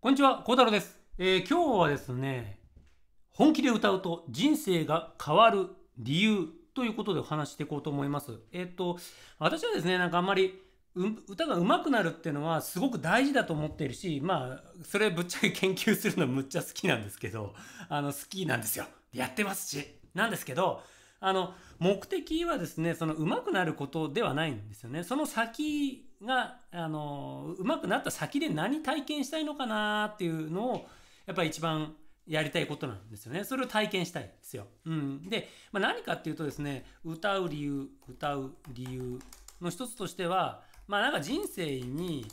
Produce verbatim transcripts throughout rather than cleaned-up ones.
こんにちは、孝太郎です、えー、今日はですね、本気で歌うと人生が変わる理由ということでお話していこうと思います。えー、っと私はですね、なんかあんまり歌が上手くなるっていうのはすごく大事だと思っているし、まあそれぶっちゃけ研究するのむっちゃ好きなんですけど、あの好きなんですよ。やってますし、なんですけど、あの目的はですね、その上手くなることではないんですよね。その先があの上手くなった先で何体験したいのかなっていうのをやっぱり一番やりたいことなんですよね。それを体験したいんですよ。うん、で、まあ、何かっていうとですね、歌う理由歌う理由の一つとしては、まあなんか人生に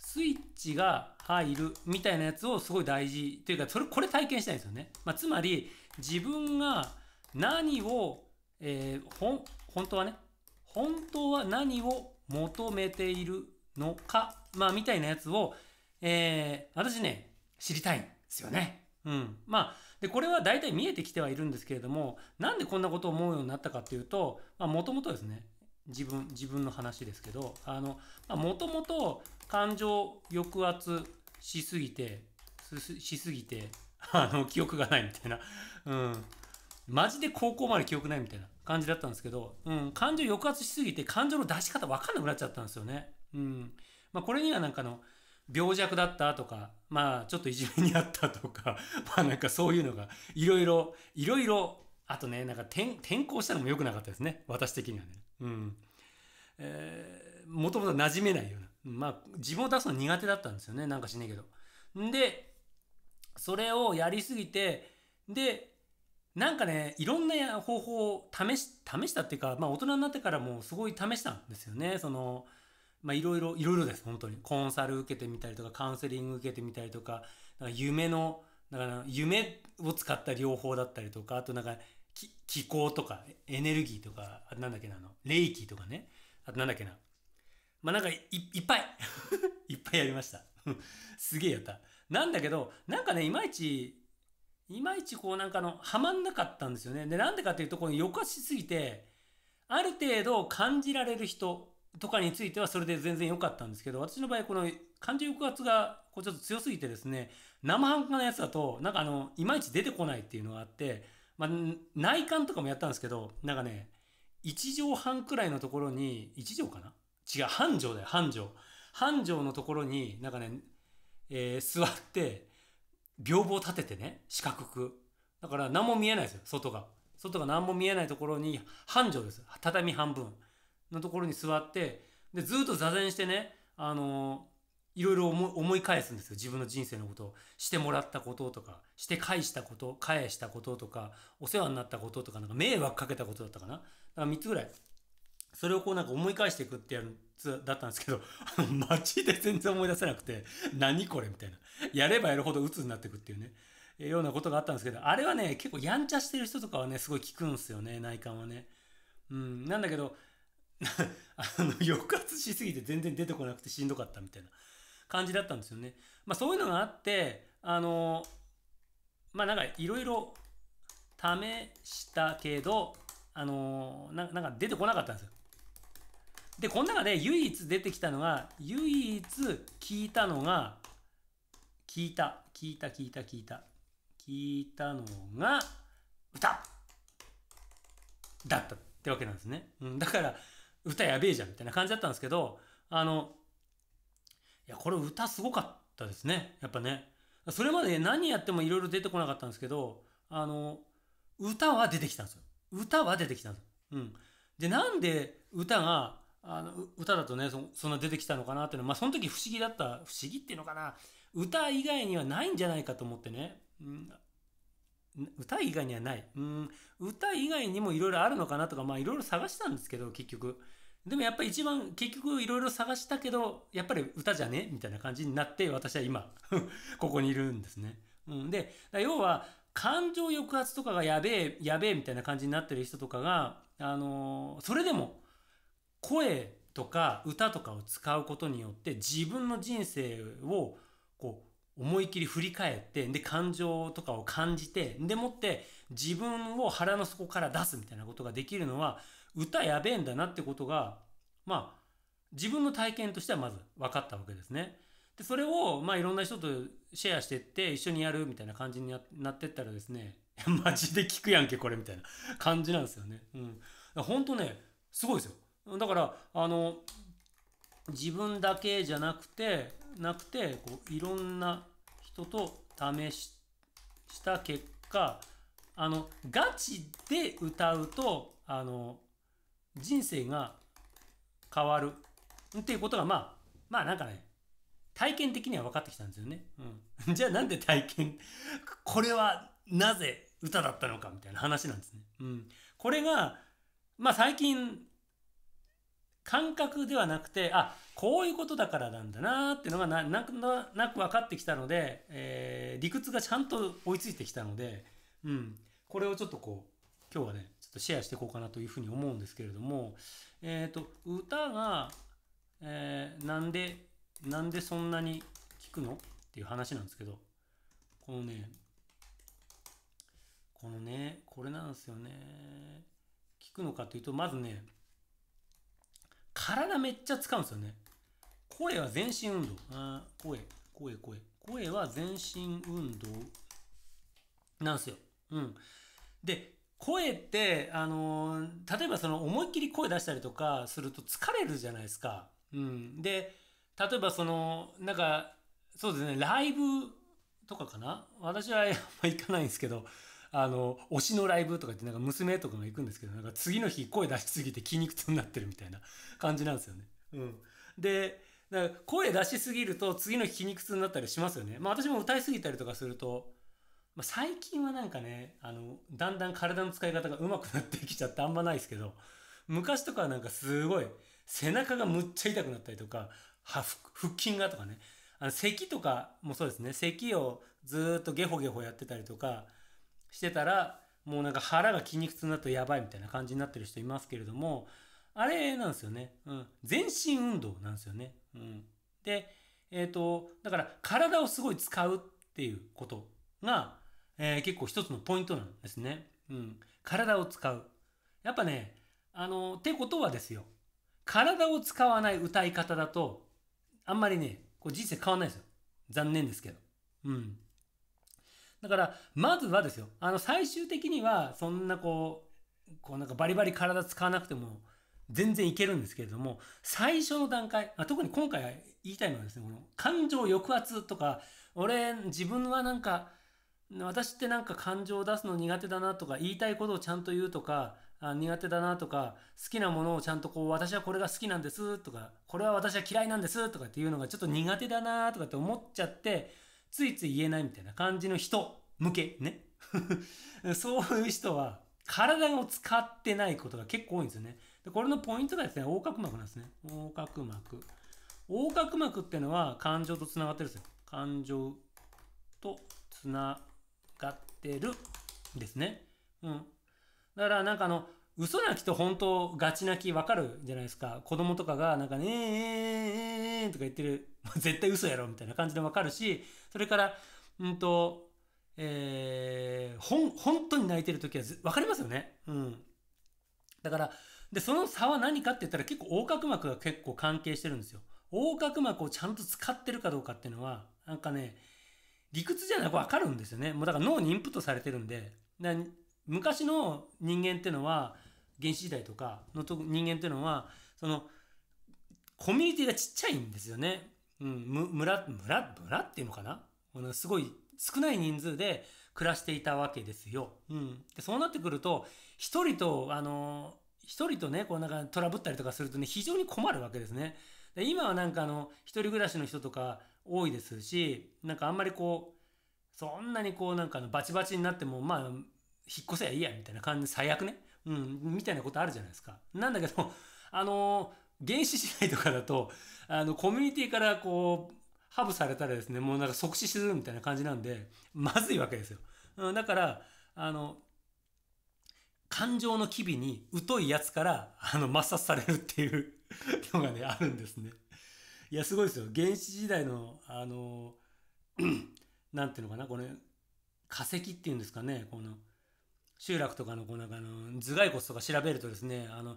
スイッチが入るみたいなやつをすごい大事というか、それこれ体験したいんですよね。まあ、つまり自分が何を、えー、ほん本当はね本当は何を求めているのか、まあ、みたいなやつを、えー、私ね、知りたいんですよね。うん。まあ、で、これは大体見えてきてはいるんですけれども、なんでこんなことを思うようになったかっていうと、まあ、もともとですね、自分、自分の話ですけど、あの、もともと感情抑圧しすぎて、しすぎて、あの、記憶がないみたいな。うん。マジで高校まで記憶ないみたいな感じだったんですけど、うん、感情抑圧しすぎて感情の出し方分かんなくなっちゃったんですよね。うん。まあこれにはなんかの病弱だったとか、まあちょっといじめにあったとか、まあなんかそういうのがいろいろ、いろいろ、あとね、なんか 転, 転校したのも良くなかったですね。私的にはね。うん。えー、もともと馴染めないような。まあ自分を出すの苦手だったんですよね。なんかしねえけど。んで、それをやりすぎて、で、なんかね、いろんな方法を試し、試したっていうか、まあ大人になってからもすごい試したんですよね。その、まあいろいろ、いろいろです、本当に。コンサル受けてみたりとか、カウンセリング受けてみたりとか、なんか夢の、だから夢を使った療法だったりとか、あとなんか気、気候とか、エネルギーとか、あとなんだっけな、あの、霊気とかね。あとなんだっけな。まあなんかい、いっぱいいっぱいやりました。すげえやった。なんだけど、なんかね、いまいち、いまいちこうなんかのはまんなかったんですよね。で、なんでかっていうと、この抑圧しすぎて、ある程度感じられる人とかについてはそれで全然良かったんですけど、私の場合、この感情抑圧がこうちょっと強すぎてですね、生半可なやつだと、なんかあの、いまいち出てこないっていうのがあって、まあ、内観とかもやったんですけど、なんかね、いちじょうはんくらいのところに、いちじょうかな？違う、半畳だよ、半畳。半畳のところに、なんかね、えー、座って、屏風を立ててね、四角く。だから何も見えないですよ、外が。外が何も見えないところに、半畳です。畳半分のところに座って、で、ずっと座禅してね、あのー、いろいろ思い返すんですよ。自分の人生のことを。してもらったこととか、して返したこと、返したこととか、お世話になったこととか、なんか迷惑かけたことだったかな。だからみっつぐらい。それをこうなんか思い返していくってやつだったんですけど、マジで全然思い出せなくて、何これみたいな。やればやるほど鬱になっていくっていうね、えようなことがあったんですけど、あれはね、結構やんちゃしてる人とかはね、すごい効くんですよね、内観はね。うん、なんだけど、あの、抑圧しすぎて全然出てこなくてしんどかったみたいな感じだったんですよね。まあそういうのがあって、あの、まあなんかいろいろ試したけど、あの、な, なんか出てこなかったんですよ。で、この中で唯一出てきたのが、唯一聞いたのが、聞いた、聞いた、聞いた、聞いた、聞いたのが、歌だったってわけなんですね。うん、だから、歌やべえじゃんみたいな感じだったんですけど、あの、いや、これ歌すごかったですね。やっぱね。それまで何やってもいろいろ出てこなかったんですけど、あの、歌は出てきたんですよ。歌は出てきたんですよ。うん。で、なんで歌が、あの歌だとね そ, そんな出てきたのかなっていうのは、まあ、その時不思議だった不思議っていうのかな、歌以外にはないんじゃないかと思ってね、うん、歌以外にはない、うん、歌以外にもいろいろあるのかなとか、まあいろいろ探したんですけど、結局でもやっぱり一番結局いろいろ探したけど、やっぱり歌じゃねみたいな感じになって、私は今ここにいるんですね。うん、で要は感情抑圧とかがやべえやべえみたいな感じになってる人とかが、あのー、それでも声とか歌とかを使うことによって自分の人生をこう思い切り振り返って、で感情とかを感じて、でもって自分を腹の底から出すみたいなことができるのは、歌やべえんだなってことが、まあ自分の体験としてはまず分かったわけですね。でそれをまあいろんな人とシェアしていって一緒にやるみたいな感じになってったらですね、マジで聞くやんけこれみたいな感じなんですよね。うん、本当ねすごいですよ。だからあの自分だけじゃなくてなくてこういろんな人と試しした結果、あのガチで歌うとあの人生が変わるっていうことがまあまあなんかね体験的には分かってきたんですよね。うん、じゃあなんで体験これはなぜ歌だったのかみたいな話なんですね。うん、これがまあ最近感覚ではなくて、あこういうことだからなんだなーっていうのが な, な, な, なく分かってきたので、えー、理屈がちゃんと追いついてきたので、うん、これをちょっとこう今日はねちょっとシェアしていこうかなというふうに思うんですけれども、えー、と歌が、えー、なんでなんでそんなに聴くのっていう話なんですけど、このねこのねこれなんですよね。聴くのかというとまずね体めっちゃ使うんですよね。声は全身運動。あ声、声、声。声は全身運動なんですよ。うん。で、声って、あのー、例えばその思いっきり声出したりとかすると疲れるじゃないですか。うん。で、例えばその、なんか、そうですね、ライブとかかな？私はあんま行かないんですけど、あの推しのライブとかってなんか娘とかが行くんですけど、なんか次の日声出しすぎて筋肉痛になってるみたいな感じなんですよね。うん、でだから声出しすぎると次の日筋肉痛になったりしますよね。まあ、私も歌いすぎたりとかすると、まあ、最近はなんかねあのだんだん体の使い方が上手くなってきちゃってあんまないですけど、昔とかはなんかすごい背中がむっちゃ痛くなったりとかは腹筋がとかね、あの咳とかもそうですね。咳をずっとゲホゲホやってたりとかしてたらもうなんか腹が筋肉痛になってやばいみたいな感じになってる人いますけれども、あれなんですよね。うん、全身運動なんですよね。うん、で、えーと、だから体をすごい使うっていうことが、えー、結構一つのポイントなんですね。うん、体を使う。やっぱねあのってことはですよ、体を使わない歌い方だとあんまりねこう人生変わんないですよ。残念ですけど。うんだからまずはですよ、あの最終的にはそんなこうこうなんかバリバリ体使わなくても全然いけるんですけれども、最初の段階、特に今回言いたいのはですね、この感情抑圧とか、俺自分はなんか私ってなんか感情を出すの苦手だなとか、言いたいことをちゃんと言うとか苦手だなとか、好きなものをちゃんとこう私はこれが好きなんですとか、これは私は嫌いなんですとかっていうのがちょっと苦手だなとかって思っちゃってついつい言えないみたいな感じの人向けねそういう人は体を使ってないことが結構多いんですよね。でこれのポイントがですね、横隔膜なんですね。横隔膜横隔膜っていうのは感情とつながってるんですよ。感情とつながってるですね。うん、だからなんかあの嘘泣きと本当ガチ泣き分かるじゃないですか。子供とかがなんかねええええとか言ってる絶対嘘やろみたいな感じで分かるし、それからうんとえー、ほん本当に泣いてる時は分かりますよね。うん、だからでその差は何かって言ったら結構横隔膜が結構関係してるんですよ。横隔膜をちゃんと使ってるかどうかっていうのはなんかね理屈じゃなく分かるんですよね。もうだから脳にインプットされてるんで、だ昔の人間っていうのは原始時代とかの人間っていうのはそのコミュニティがちっちゃいんですよね。うん、村、村、村っていうのかな？すごい少ない人数で暮らしていたわけですよ。うん、でそうなってくると一人とあの一人とねこうなんかトラブったりとかするとね非常に困るわけですね。で今はなんかあの一人暮らしの人とか多いですし、なんかあんまりこうそんなにこうなんかバチバチになってもまあ引っ越せやいいやみたいな感じで最悪ね、うん、みたいなことあるじゃないですか。なんだけどあの原始時代とかだとあのコミュニティからこうハブされたらですねもうなんか即死するみたいな感じなんでまずいわけですよ。うん、だからあの感情の機微に疎いやつからあの抹殺されるっていうのがねあるんですね。いやすごいですよ。原始時代のあのなんていうのかなこれ化石っていうんですかね、この集落とかのこうなんかあの頭蓋骨とか調べるとですね、あの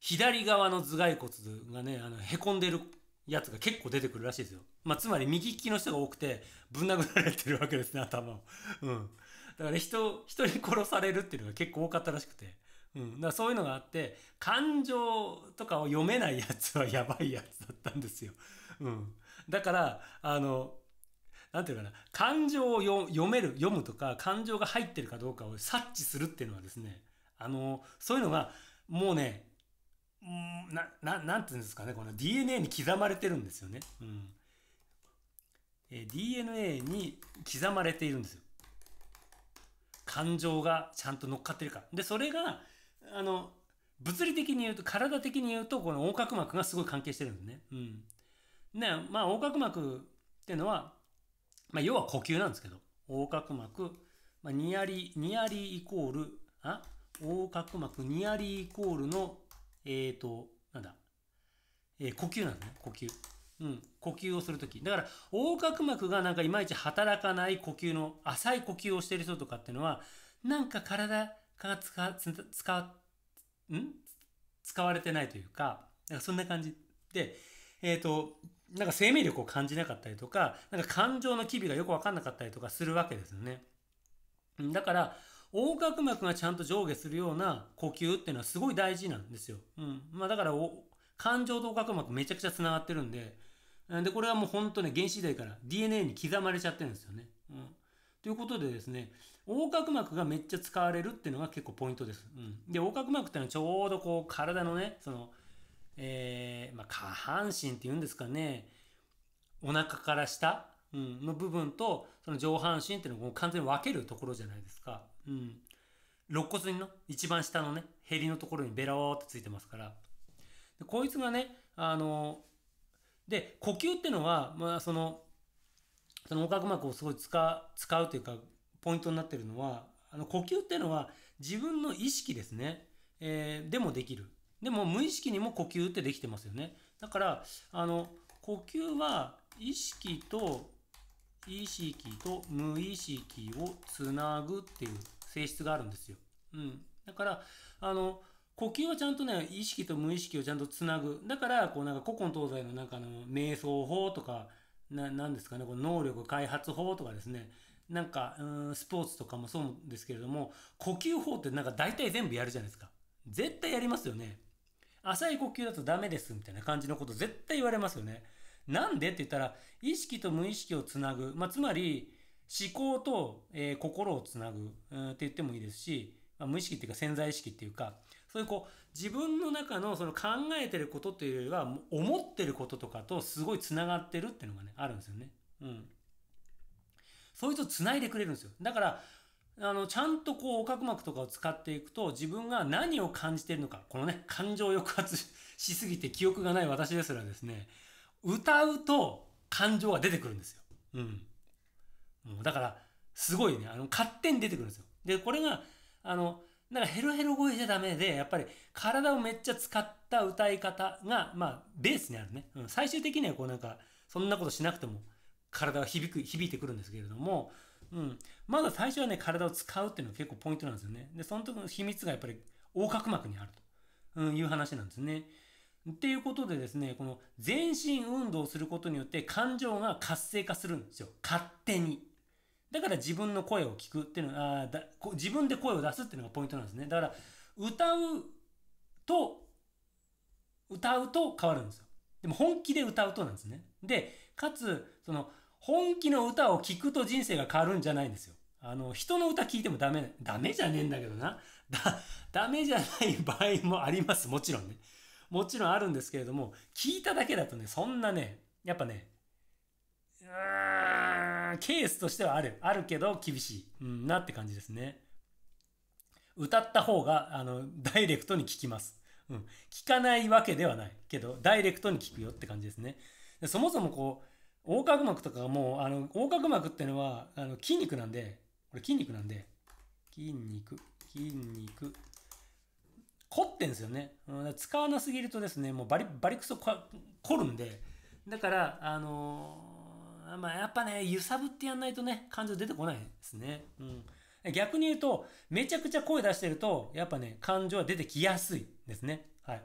左側の頭蓋骨がねあのへこんでるやつが結構出てくるらしいですよ。まあ、つまり右利きの人が多くてぶん殴られてるわけですね、頭を。うん、だから人人に殺されるっていうのが結構多かったらしくて、うん、だからそういうのがあって感情とかを読めないやつはやばいやつだったんですよ。うん、だからあのなんていうかな、感情を読める読むとか感情が入ってるかどうかを察知するっていうのはですね、あのそういうのがもうね、な, な, なんていうんですかね、この ディーエヌエー に刻まれてるんですよね。うん、え ディーエヌエー に刻まれているんですよ。感情がちゃんと乗っかってるか。で、それが、あの、物理的に言うと、体的に言うと、この横隔膜がすごい関係してるんですね。うん。ね、まあ、横隔膜っていうのは、まあ、要は呼吸なんですけど、横隔膜、まあ、ニアリ、ニアリイコール、あ横隔膜、ニアリイコールの、えーと、なんだ、えー、呼吸なんだね、呼吸。うん、呼吸をするとき。だから、横隔膜がなんかいまいち働かない呼吸の、浅い呼吸をしている人とかっていうのは、なんか体が使、使、ん使われてないというか、なんかそんな感じで、えーと、なんか生命力を感じなかったりとか、なんか感情の機微がよくわかんなかったりとかするわけですよね。だから、横隔膜がちゃんと上下するような呼吸っていうのはすごい大事なんですよ。うん。まあだからお、感情と横隔膜めちゃくちゃ繋がってるんで、で、これはもう本当ね、原始時代から ディーエヌエー に刻まれちゃってるんですよね。うん。ということでですね、横隔膜がめっちゃ使われるっていうのが結構ポイントです。うん。で、横隔膜っていうのはちょうどこう、体のね、その、えー、まあ下半身っていうんですかね、お腹から下、うん、の部分と、その上半身っていうのを完全に分けるところじゃないですか。うん。肋骨の一番下のね、ヘリのところにベラワーってついてますから。でこいつがね、あの、で、呼吸ってのは、まあその、その横隔膜をすごい使、使うというか、ポイントになってるのは、あの呼吸ってのは自分の意識ですね。えー、でもできる。でも無意識にも呼吸ってできてますよね。だから、あの、呼吸は意識と、意識と無意識をつなぐっていう性質があるんですよ。うん。だから、あの、呼吸はちゃんとね、意識と無意識をちゃんとつなぐ。だから、こうなんか古今東西のなんかの瞑想法とか、な、なんですかね、この能力開発法とかですね、なんか、うん、スポーツとかもそうですけれども、呼吸法ってなんか大体全部やるじゃないですか。絶対やりますよね。浅い呼吸だとダメですみたいな感じのこと絶対言われますよね。なんでって言ったら、意識と無意識をつなぐ。まあ、つまり、思考と、えー、心をつなぐ、うん、って言ってもいいですし、まあ、無意識っていうか潜在意識っていうか、そういうこう、自分の中のその考えてることっていうよりは、思ってることとかとすごいつながってるっていうのがね、あるんですよね。うん。そういう人をつないでくれるんですよ。だから、あの、ちゃんとこう、横隔膜とかを使っていくと、自分が何を感じているのか、このね、感情を抑圧しすぎて記憶がない私ですらですね、歌うと感情が出てくるんですよ。うん。もうだから、すごいね、あの、勝手に出てくるんですよ。で、これが、あの、なんかヘロヘロ声じゃダメで、やっぱり体をめっちゃ使った歌い方が、まあ、ベースにあるね。うん、最終的にはこうなんか、そんなことしなくても体が響く、響いてくるんですけれども、うん。まだ最初はね、体を使うっていうのが結構ポイントなんですよね。で、その時の秘密がやっぱり横隔膜にあるという話なんですね。っていうことでですね、この全身運動をすることによって感情が活性化するんですよ。勝手に。だから自分の声を聞くっていうのは、あだ自分で声を出すっていうのがポイントなんですね。だから、歌うと、歌うと変わるんですよ。でも本気で歌うとなんですね。で、かつ、その、本気の歌を聞くと人生が変わるんじゃないんですよ。あの、人の歌聞いてもダメ、ダメじゃねえんだけどな。だ、ダメじゃない場合もあります。もちろんね。もちろんあるんですけれども、聞いただけだとね、そんなね、やっぱね、うーん、ケースとしてはある。あるけど、厳しい。うん、なって感じですね。歌った方が、あの、ダイレクトに聞きます。うん。聞かないわけではないけど、ダイレクトに聞くよって感じですね。でそもそもこう、横隔膜とかもう、あの、横隔膜ってのは、あの、筋肉なんで、これ筋肉なんで、筋肉、筋肉。凝ってんですよね。うん、使わなすぎるとですね、もうバリ、バリクソ凝るんで。だから、あのー、まあ、やっぱね、揺さぶってやんないとね、感情出てこないですね。うん。逆に言うと、めちゃくちゃ声出してると、やっぱね、感情は出てきやすいですね。はい。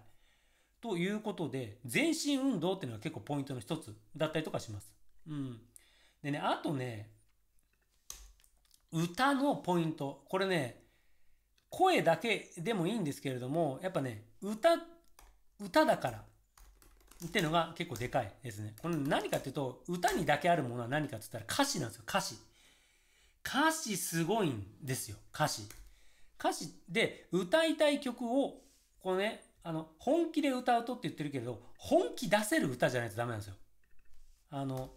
ということで、全身運動っていうのが結構ポイントの一つだったりとかします。うん。でね、あとね、歌のポイント。これね、声だけでもいいんですけれども、やっぱね、歌、歌だからっていうのが結構でかいですね。これ何かっていうと、歌にだけあるものは何かって言ったら歌詞なんですよ、歌詞。歌詞すごいんですよ、歌詞。歌詞で歌いたい曲を、こうね、あの、本気で歌うとって言ってるけれど、本気出せる歌じゃないとダメなんですよ。あの、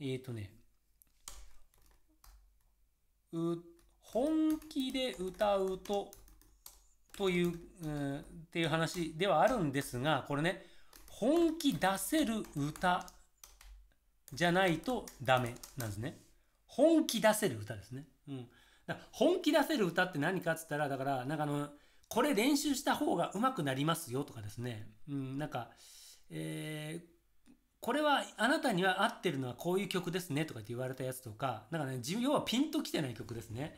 えっとね、う、本気で歌うと、という、うん、っていう話ではあるんですが、これね、本気出せる歌じゃないとダメなんですね。本気出せる歌ですね。うん。だから本気出せる歌って何かって言ったら、だから、なんかあの、これ練習した方が上手くなりますよとかですね。うん、なんか、えー、これはあなたには合ってるのはこういう曲ですねとかって言われたやつとか、なんかね、要はピンときてない曲ですね。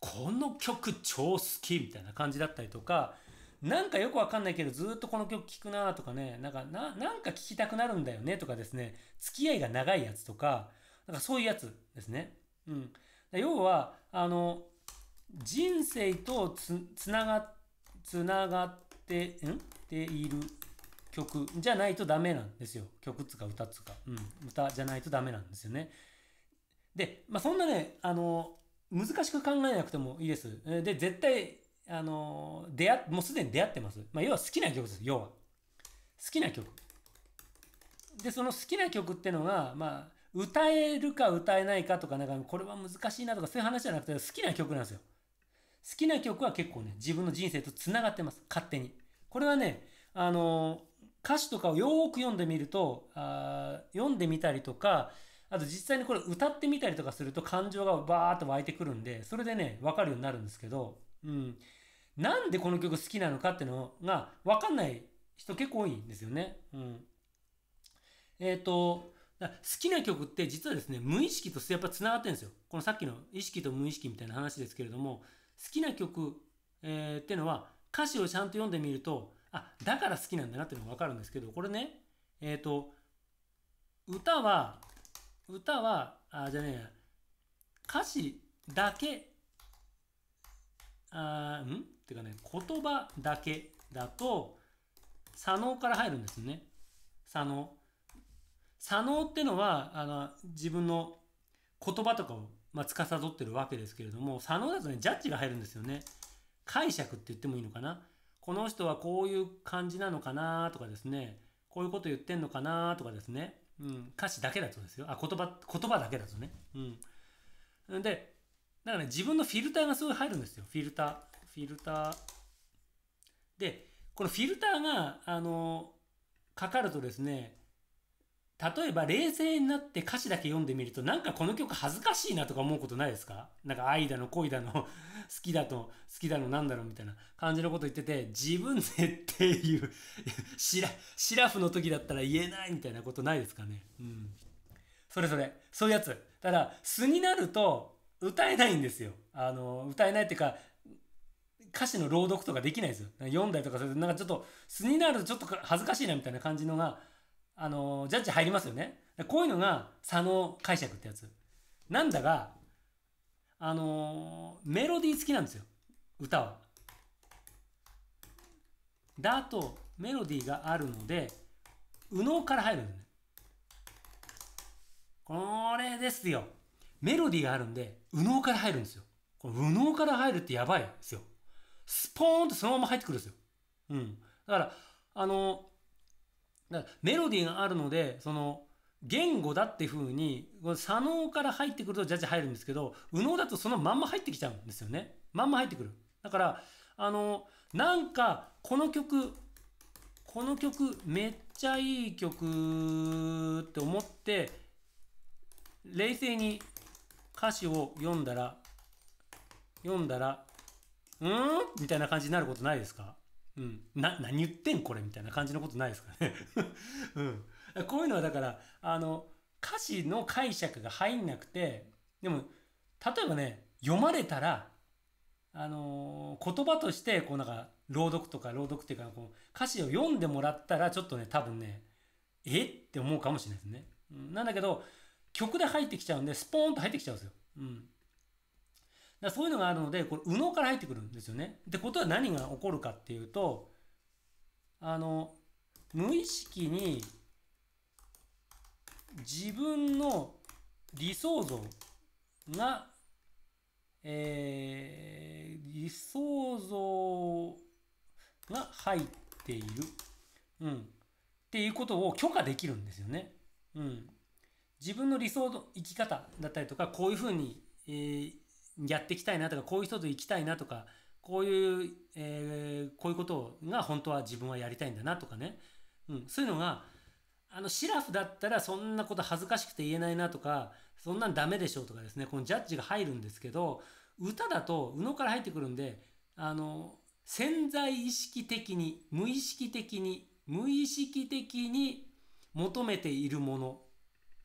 この曲超好きみたいな感じだったりとか、なんかよくわかんないけどずっとこの曲聴くなとかね、なんかな、なんか聴きたくなるんだよねとかですね、付き合いが長いやつとか、なんかそういうやつですね。うん。要は、あの、人生とつ、つながって、つながって、んっている曲じゃないとダメなんですよ。曲つか歌つか。うん。歌じゃないとダメなんですよね。で、まあ、そんなね、あの、難しく考えなくてもいいです。で、絶対、あの、出会、もうすでに出会ってます。まあ、要は好きな曲です。要は。好きな曲。で、その好きな曲ってのが、まあ、歌えるか歌えないかとか、なんか、これは難しいなとか、そういう話じゃなくて、好きな曲なんですよ。好きな曲は結構ね、自分の人生と繋がってます。勝手に。これはね、あのー、歌詞とかをよーく読んでみると、あ読んでみたりとか、あと実際にこれ歌ってみたりとかすると感情がバーっと湧いてくるんで、それでね、わかるようになるんですけど、うん。なんでこの曲好きなのかっていうのがわかんない人結構多いんですよね。うん。えっと、好きな曲って実はですね、無意識とやっぱ繋がってるんですよ。このさっきの意識と無意識みたいな話ですけれども、好きな曲、えー、ってのは歌詞をちゃんと読んでみると、あ、だから好きなんだなっていうのがわかるんですけど、これね、えっと、歌は、歌は、あ、じゃねえ、歌詞だけ、あー、んってかね、言葉だけだと、左脳から入るんですよね。左脳。左脳ってのは、あの、自分の言葉とかを、まあ、司ってるわけですけれども、左脳だとね、ジャッジが入るんですよね。解釈って言ってもいいのかな。この人はこういう感じなのかなとかですね、こういうこと言ってんのかなとかですね、うん、歌詞だけだとですよ。あ、言葉、言葉だけだとね。うん。で、だからね、自分のフィルターがすごい入るんですよ。フィルター。フィルター。で、このフィルターが、あの、かかるとですね、例えば冷静になって歌詞だけ読んでみると、なんかこの曲恥ずかしいなとか思うことないですか？なんか愛だの恋だの好きだと好きだのなんだろうみたいな感じのこと言ってて、自分でっていうシラ、シラフの時だったら言えないみたいなことないですかね？うん。それそれ。そういうやつ。ただ、素になると歌えないんですよ。あの、歌えないっていうか、歌詞の朗読とかできないですよ。読んだりとかすると、なんかちょっと素になるとちょっと恥ずかしいなみたいな感じのが、あのジャッジ入りますよね。こういうのが左脳解釈ってやつなんだが、あのメロディー好きなんですよ、歌は。だとメロディーがあるので右脳から入るんだね。これですよ。メロディーがあるんで右脳から入るんですよ。この右脳から入るってやばいですよ。スポーンとそのまま入ってくるんですよ。うん。だからあのだからメロディーがあるので、その言語だっていう風に左脳から入ってくるとジャッジ入るんですけど、右脳だとそのまんま入ってきちゃうんですよね。まんま入ってくる。だからあのなんかこの曲この曲めっちゃいい曲って思って冷静に歌詞を読んだら読んだらうーんみたいな感じになることないですか？うん、な何言ってんこれみたいな感じのことないですかね、うん、こういうのはだからあの歌詞の解釈が入んなくて、でも例えばね、読まれたら、あのー、言葉としてこうなんか朗読とか朗読っていうかこう歌詞を読んでもらったらちょっとね多分ねえって思うかもしれないですね、うん、なんだけど曲で入ってきちゃうんでスポーンと入ってきちゃうんですよ、うん、だそういうのがあるのでこれ右脳から入ってくるんですよね。ってことは何が起こるかっていうとあの無意識に自分の理想像が、えー、理想像が入っている、うん、っていうことを許可できるんですよね、うん、自分の理想の生き方だったりとかこういうふうに、えー、やっていきたいなとかこういう人と生きたいなとかこういう、えー、こういうことが本当は自分はやりたいんだなとかね、うん、そういうのがあのシラフだったらそんなこと恥ずかしくて言えないなとかそんなんダメでしょうとかですねこのジャッジが入るんですけど歌だと右脳から入ってくるんであの潜在意識的に無意識的に無意識的に求めているもの、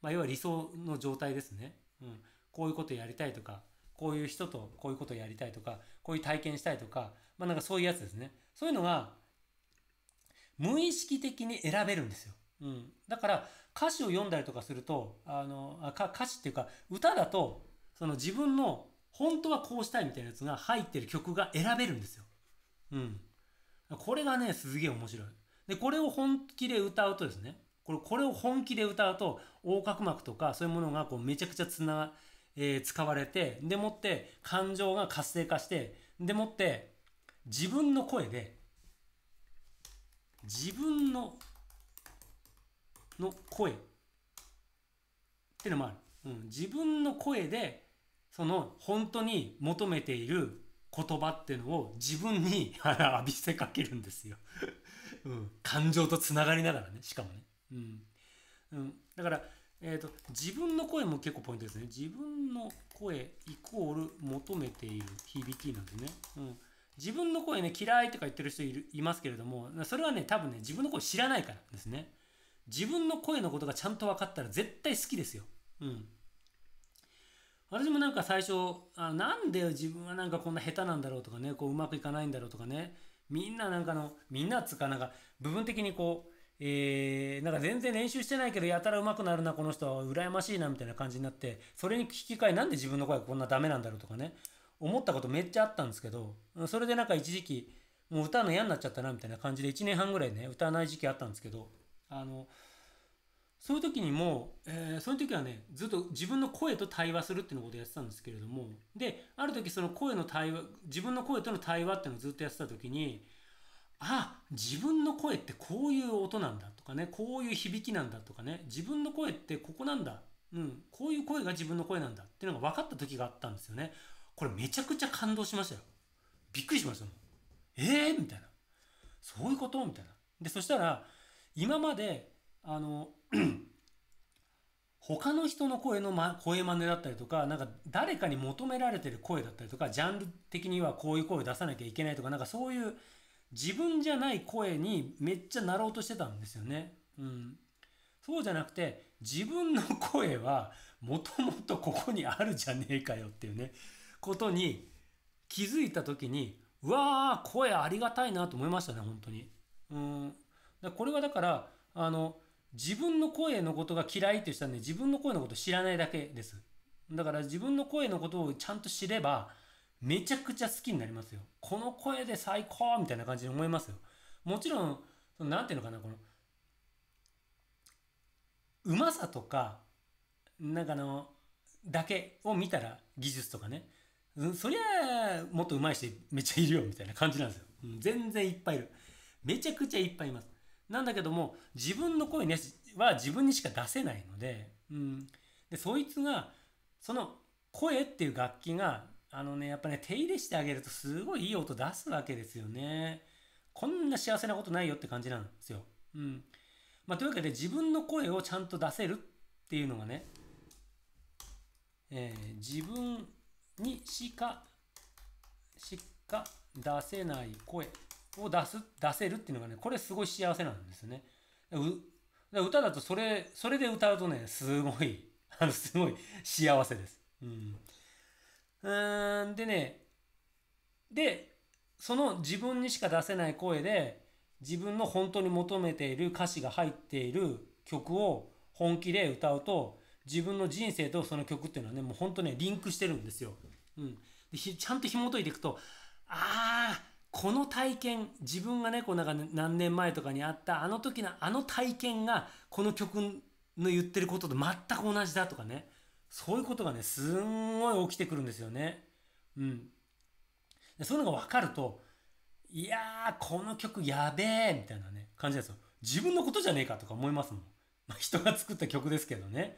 まあ、要は理想の状態ですね、うん、こういうことやりたいとかこういう人とこういうことやりたいとかこういう体験したいとかまあなんかそういうやつですね。そういうのが無意識的に選べるんですよ。うん、だから歌詞を読んだりとかするとあのあか歌詞っていうか歌だとその自分の本当はこうしたいみたいなやつが入ってる曲が選べるんですよ、うん、これがねすげえ面白い。でこれを本気で歌うとですねこれ、これを本気で歌うと横隔膜とかそういうものがこうめちゃくちゃつな、えー、使われてでもって感情が活性化してでもって自分の声で自分のの声っていうのもある、うん、自分の声でその本当に求めている言葉っていうのを自分に浴びせかけるんですよ、うん、感情とつながりながらねしかもね、うんうん、だから、えーと、自分の声も結構ポイントですね。自分の声イコール求めている響きなんですね、うん、自分の声ね嫌いとか言ってる人 いる、いますけれどもそれはね多分ね自分の声知らないからですね。自分の声のことがちゃんと分かったら絶対好きですよ。うん。私もなんか最初、あなんで自分はなんかこんな下手なんだろうとかね、こううまくいかないんだろうとかね、みんななんかの、みんなっつうかなんか部分的にこう、えー、なんか全然練習してないけどやたらうまくなるな、この人は羨ましいなみたいな感じになって、それに引き換えなんで自分の声がこんなダメなんだろうとかね、思ったことめっちゃあったんですけど、それでなんか一時期、もう歌うの嫌になっちゃったなみたいな感じでいちねんはんぐらいね、歌わない時期あったんですけど、あのそういう時にも、えー、そういう時はねずっと自分の声と対話するっていうことをやってたんですけれどもである時その声の対話自分の声との対話っていうのをずっとやってた時にあ自分の声ってこういう音なんだとかねこういう響きなんだとかね自分の声ってここなんだ、うん、こういう声が自分の声なんだっていうのが分かった時があったんですよね。これめちゃくちゃ感動しましたよ。びっくりしましたもん。えーみたいなそういうことみたいな。でそしたら今まであの他の人の声の、ま、声真似だったりとかなんか誰かに求められてる声だったりとかジャンル的にはこういう声を出さなきゃいけないとかなんかそういう自分じゃない声にめっちゃなろうとしてたんですよね、うん、そうじゃなくて自分の声はもともとここにあるじゃねえかよっていうねことに気づいた時にうわー声ありがたいなと思いましたね本当に、うんこれはだからあの自分の声のことが嫌いってしたんで自分の声のことを知らないだけです。だから自分の声のことをちゃんと知ればめちゃくちゃ好きになりますよ。この声で最高みたいな感じに思いますよ。もちろん何ていうのかなこのうまさとかなんかのだけを見たら技術とかね、うん、そりゃもっとうまい人めっちゃいるよみたいな感じなんですよ、うん、全然いっぱいいるめちゃくちゃいっぱいいます。なんだけども自分の声は自分にしか出せないので、うん、でそいつがその声っていう楽器があのねやっぱね手入れしてあげるとすごいいい音出すわけですよね。こんな幸せなことないよって感じなんですよ、うんまあ、というわけで自分の声をちゃんと出せるっていうのがね、えー、自分にしかしか出せない声を出す、出せるっていうのがねこれすごい幸せなんですよね。う歌だとそれそれで歌うとねすごいあのすごい幸せです。うん、うーんでねでその自分にしか出せない声で自分の本当に求めている歌詞が入っている曲を本気で歌うと、自分の人生とその曲っていうのはね、もう本当ねリンクしてるんですよ。うん、でちゃんと紐解いていくと、ああこの体験、自分がねこうなんか何年前とかにあったあの時のあの体験がこの曲の言ってることと全く同じだとかね、そういうことがねすんごい起きてくるんですよね。うん、でそういうのが分かると、いやーこの曲やべえみたいなね感じですよ。自分のことじゃねえかとか思いますもん。まあ、人が作った曲ですけどね。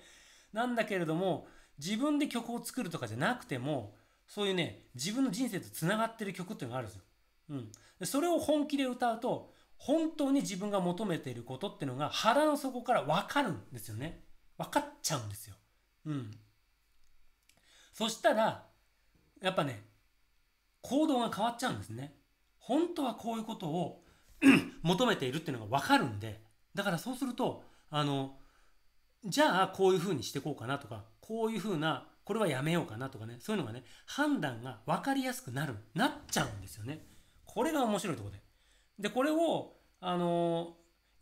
なんだけれども自分で曲を作るとかじゃなくても、そういうね自分の人生とつながってる曲っていうのがあるんですよ。うん、でそれを本気で歌うと本当に自分が求めていることっていうのが腹の底から分かるんですよね。分かっちゃうんですよ。うん、そしたらやっぱね行動が変わっちゃうんですね。本当はこういうことを求めているっていうのが分かるんで、だからそうするとあのじゃあこういうふうにしていこうかなとか、こういうふうなこれはやめようかなとかね、そういうのがね判断が分かりやすくなるなっちゃうんですよね。これが面白いところで。でこれをあの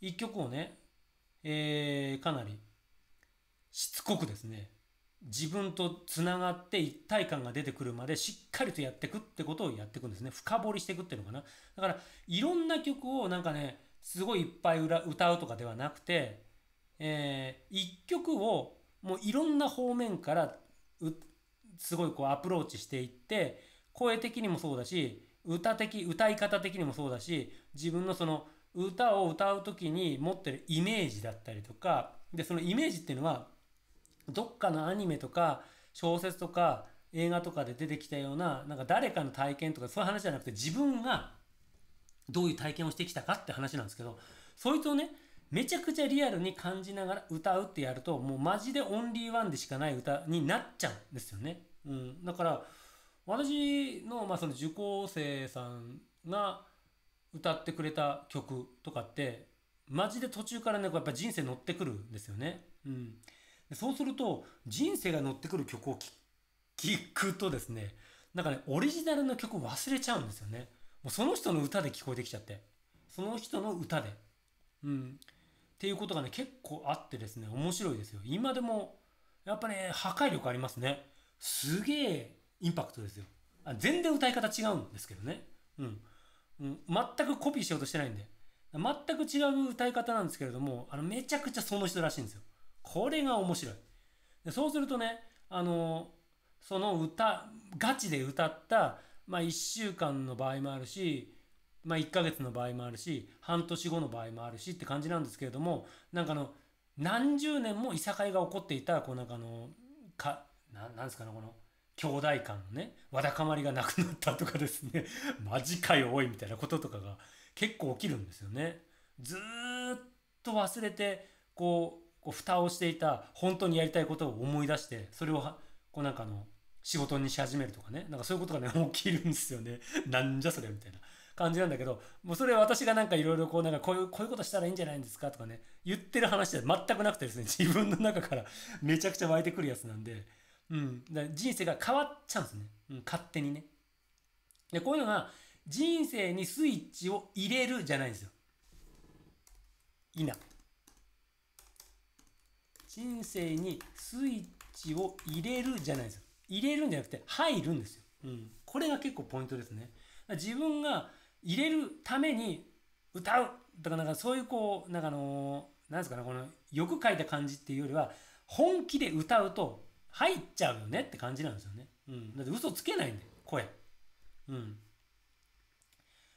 ー、一曲をね、えー、かなりしつこくですね自分とつながって一体感が出てくるまでしっかりとやっていくってことをやっていくんですね。深掘りしていくっていうのかな。だからいろんな曲をなんかねすごいいっぱい歌うとかではなくて、えー、一曲をもういろんな方面からうすごいこうアプローチしていって、声的にもそうだし歌的歌い方的にもそうだし、自分のその歌を歌う時に持ってるイメージだったりとかで、そのイメージっていうのはどっかのアニメとか小説とか映画とかで出てきたようななんか誰かの体験とかそういう話じゃなくて、自分がどういう体験をしてきたかって話なんですけど、そいつをねめちゃくちゃリアルに感じながら歌うってやると、もうマジでオンリーワンでしかない歌になっちゃうんですよね。うん、だから私の、まあ、その受講生さんが歌ってくれた曲とかってマジで途中からねやっぱ人生乗ってくるんですよね。うん、でそうすると人生が乗ってくる曲を聴くとですね、なんかねオリジナルの曲を忘れちゃうんですよね。もうその人の歌で聞こえてきちゃって、その人の歌で。うんっていうことがね結構あってですね、面白いですよ。今でもやっぱね破壊力ありますね。すげえインパクトですよ。あ全然歌い方違うんですけどね、うんうん、全くコピーしようとしてないんで全く違う歌い方なんですけれども、あのめちゃくちゃその人らしいんですよ。これが面白い。でそうするとねあのその歌ガチで歌った、まあ、いっしゅうかんの場合もあるし、まあいっかげつの場合もあるし半年後の場合もあるしって感じなんですけれども、なんかの何十年もいさかいが起こっていたこうなんかのかななんですかねこの兄弟間のねわだかまりがなくなったとかですねマジかよおいみたいなこととかが結構起きるんですよね。ずーっと忘れてこうこう蓋をしていた本当にやりたいことを思い出して、それをこうなんかの仕事にし始めるとかね、なんかそういうことがね起きるんですよね。なんじゃそれみたいな感じなんだけど、もうそれは私がなんかいろいろこうなんかこういうこういうことしたらいいんじゃないんですかとかね言ってる話で全くなくてですね、自分の中からめちゃくちゃ湧いてくるやつなんで、うん、だから人生が変わっちゃうんですね、うん、勝手にね。でこういうのが人生にスイッチを入れるじゃないんですよ。いいな。人生にスイッチを入れるじゃないんですよ。入れるんじゃなくて入るんですよ。うん、これが結構ポイントですね。自分が入れるために歌うだから、なんかそういうこうなんかあのなんですかねこのよく書いた感じっていうよりは本気で歌うと入っちゃうよねって感じなんですよね。うん、だって嘘つけないんで声。うん、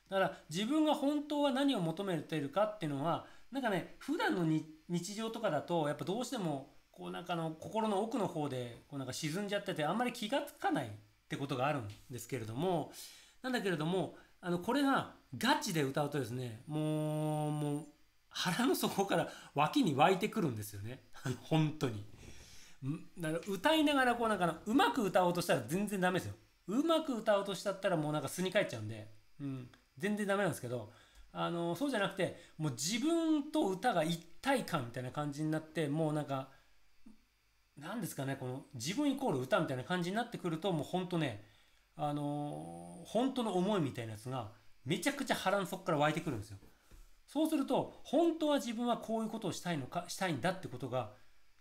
だから自分が本当は何を求めているかっていうのはなんかね普段のに日常とかだとやっぱどうしてもこうなんかの心の奥の方でこうなんか沈んじゃっててあんまり気がつかないってことがあるんですけれども。なんだけれどもあのこれがガチで歌うとですねもうもう腹の底から脇に湧いてくるんですよね本当に。だから歌いながらこうなんかうまく歌おうとしたら全然ダメですよ。うまく歌おうとしちゃったらもうなんか巣に帰っちゃうんで、うん、全然ダメなんですけど、あのそうじゃなくてもう自分と歌が一体感みたいな感じになって、もうなんかなんですかねこの自分イコール歌みたいな感じになってくると、もう本当ねあの本当の思いみたいなやつがめちゃくちゃ腹の底から湧いてくるんですよ。そうすると本当は自分はこういうことをしたいのかしたいんだってことが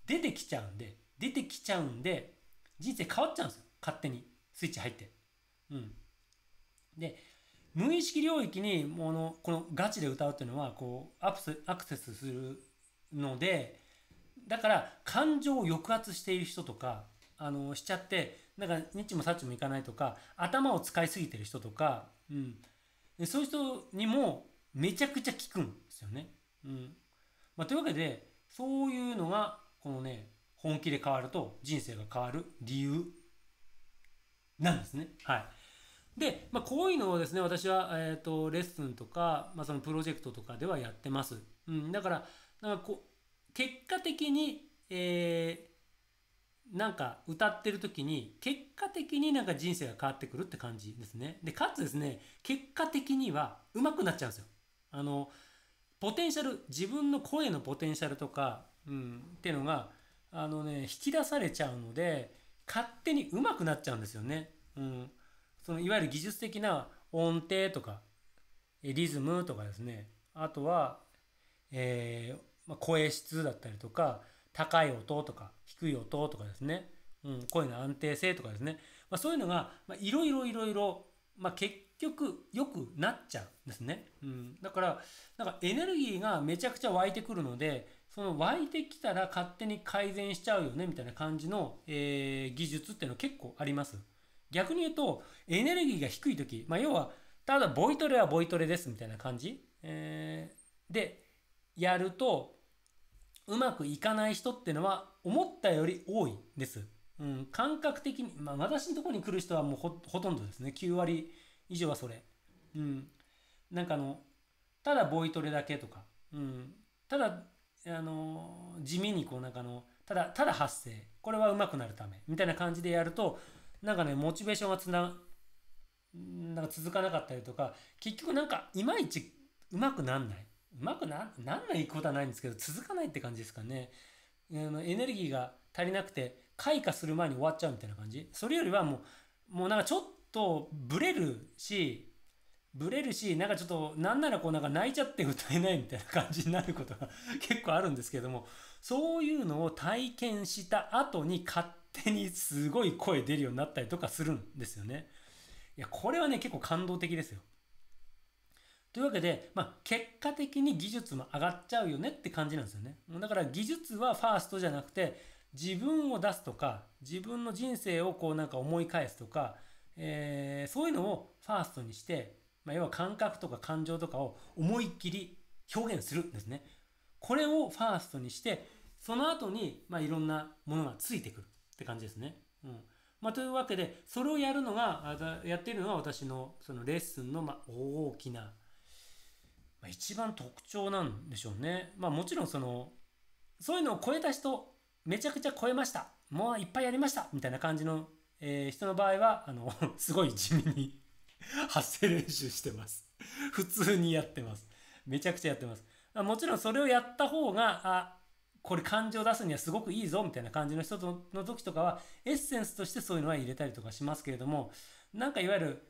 出てきちゃうんで出てきちゃうんで人生変わっちゃうんですよ、勝手にスイッチ入って。うん、で無意識領域にものこのガチで歌うっていうのはこうアクセス、アクセスするので、だから感情を抑圧している人とかあのしちゃってなんかニッチもサッチもいかないとか頭を使いすぎてる人とか、うん、でそういう人にもめちゃくちゃ効くんですよね。うんまあ、というわけでそういうのがこのね本気で変わると人生が変わる理由なんですね。はいで、まあ、こういうのをですね、私は、えーと、レッスンとか、まあ、そのプロジェクトとかではやってます。うん、だから、なんかこう結果的に、えー、なんか歌ってる時に、結果的になんか人生が変わってくるって感じですね。で、かつですね、結果的には上手くなっちゃうんですよ。あの、ポテンシャル、自分の声のポテンシャルとか、うん、っていうのが、あのね、引き出されちゃうので、勝手に上手くなっちゃうんですよね。うんそのいわゆる技術的な音程とかリズムとかですね、あとは、えー、声質だったりとか高い音とか低い音とかですね、うん、声の安定性とかですね、まあ、そういうのがいろいろいろいろ結局良くなっちゃうんですね、うん、だからなんかエネルギーがめちゃくちゃ湧いてくるのでその湧いてきたら勝手に改善しちゃうよねみたいな感じの、えー、技術っていうのは結構あります。逆に言うと、エネルギーが低いとき、まあ、要は、ただボイトレはボイトレですみたいな感じ、えー、で、やると、うまくいかない人っていうのは、思ったより多いです。うん、感覚的に、まあ、私のところに来る人はもう ほ, ほとんどですね、きゅうわりいじょうはそれ。うん、なんかあの、ただボイトレだけとか、うん、ただ、あの、地味にこう、なんかあの、ただ、ただ発声、これはうまくなるため、みたいな感じでやると、なんかね、モチベーションがつな、なんか続かなかったりとか、結局なんかいまいちうまくなんない。うまく な, なんないことはないんですけど、続かないって感じですかね。エネルギーが足りなくて、開花する前に終わっちゃうみたいな感じ。それよりはもう、もうなんかちょっとブレるし、ブレるし、なんかちょっと、なんならこうなんか泣いちゃって歌えないみたいな感じになることが結構あるんですけども、そういうのを体験した後に勝手に、手にすごい声出るようになったりとかするんですよね。いやこれはね結構感動的ですよ。というわけで、まあ、結果的に技術も上がっちゃうよねって感じなんですよね。だから技術はファーストじゃなくて自分を出すとか自分の人生をこうなんか思い返すとか、えー、そういうのをファーストにして、まあ、要は感覚とか感情とかを思いっきり表現するんですね。これをファーストにしてその後に、まあ、いろんなものがついてくる。って感じですね。うんまあ、というわけでそれをやるのがやっているのが私 の, そのレッスンのまあ大きな、まあ、一番特徴なんでしょうね。まあ、もちろんそのそういうのを超えた人めちゃくちゃ超えましたもういっぱいやりましたみたいな感じの、えー、人の場合はあのすごい地味に発声練習してます。普通にやってます。めちゃくちゃやってます。もちろんそれをやった方があこれ感情出すにはすごくいいぞみたいな感じの人の時とかはエッセンスとしてそういうのは入れたりとかしますけれども、なんかいわゆる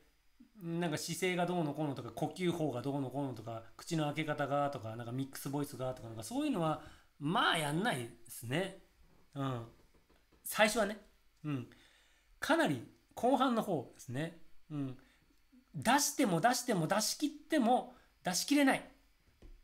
なんか姿勢がどうのこうのとか呼吸法がどうのこうのとか口の開け方がとかなんかミックスボイスがとかなんかそういうのはまあやんないですね。うん最初はねうんかなり後半の方ですね。うん出しても出しても出し切っても出し切れない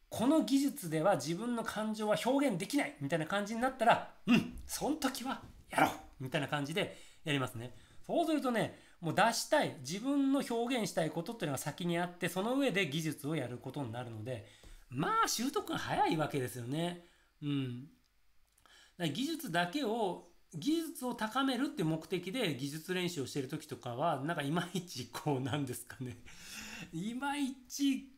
この技術では自分の感情は表現できないみたいな感じになったらうんその時はやろうみたいな感じでやりますね。そうするとねもう出したい自分の表現したいことっていうのが先にあってその上で技術をやることになるのでまあ習得が早いわけですよね。うんだから技術だけを技術を高めるって目的で技術練習をしてる時とかはなんかいまいちこうなんですかねいまいち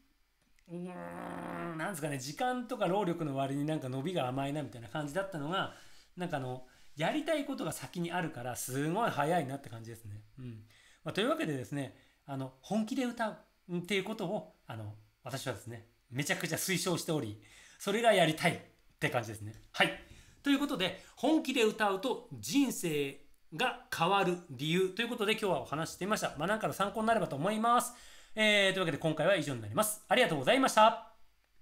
うーんなんですかね時間とか労力の割になんか伸びが甘いなみたいな感じだったのがなんかあのやりたいことが先にあるからすごい早いなって感じですね。うんまあ、というわけでですねあの本気で歌うっていうことをあの私はですねめちゃくちゃ推奨しておりそれがやりたいって感じですね。はいということで本気で歌うと人生が変わる理由ということで今日はお話してみました。まあ、なんかの参考になればと思います。えー、というわけで今回は以上になります。ありがとうございました。